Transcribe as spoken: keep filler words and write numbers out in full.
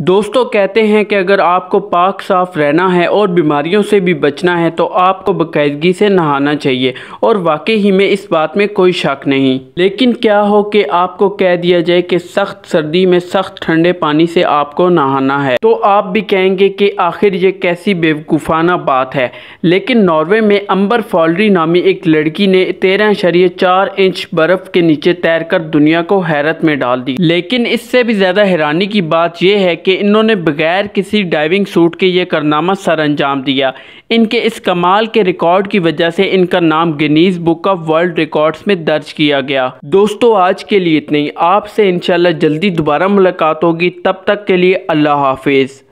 दोस्तों कहते हैं कि अगर आपको पाक साफ़ रहना है और बीमारियों से भी बचना है तो आपको बाकायदगी से नहाना चाहिए और वाकई ही में इस बात में कोई शक नहीं। लेकिन क्या हो कि आपको कह दिया जाए कि सख्त सर्दी में सख्त ठंडे पानी से आपको नहाना है तो आप भी कहेंगे कि आखिर ये कैसी बेवकूफ़ाना बात है। लेकिन नॉर्वे में अम्बर फॉलरी नामी एक लड़की ने तेरह अशारिया चार इंच बर्फ़ के नीचे तैरकर दुनिया को हैरत में डाल दी। लेकिन इससे भी ज़्यादा हैरानी की बात यह है कि इन्होंने बगैर किसी डाइविंग सूट के ये कारनामा सर अंजाम दिया। इनके इस कमाल के रिकॉर्ड की वजह से इनका नाम Guinness book of world records में दर्ज किया गया। दोस्तों आज के लिए इतना ही, आपसे इंशाल्लाह जल्दी दोबारा मुलाकात होगी, तब तक के लिए अल्लाह हाफिज।